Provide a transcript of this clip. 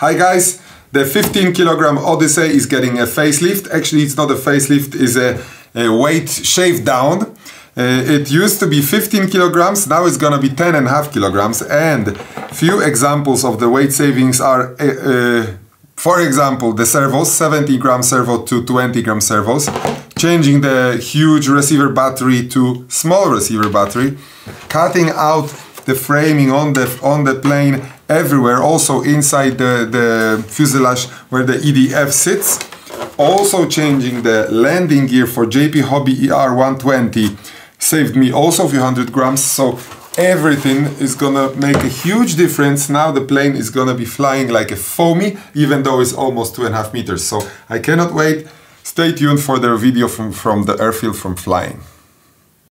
Hi guys, the 15 kilogram Odyssey is getting a facelift. Actually, it's not a facelift, it's a weight shave down. It used to be 15 kilograms, now it's gonna be 10.5 kilograms. And few examples of the weight savings are, for example, the servos, 70 gram servo to 20 gram servos, changing the huge receiver battery to small receiver battery, cutting out the framing on the plane everywhere, also inside the fuselage where the EDF sits. Also changing the landing gear for JP Hobby ER-120 saved me also a few 100 grams. So everything is gonna make a huge difference. Now the plane is gonna be flying like a foamy, even though it's almost 2.5 meters. So I cannot wait. Stay tuned for the video from the airfield from flying.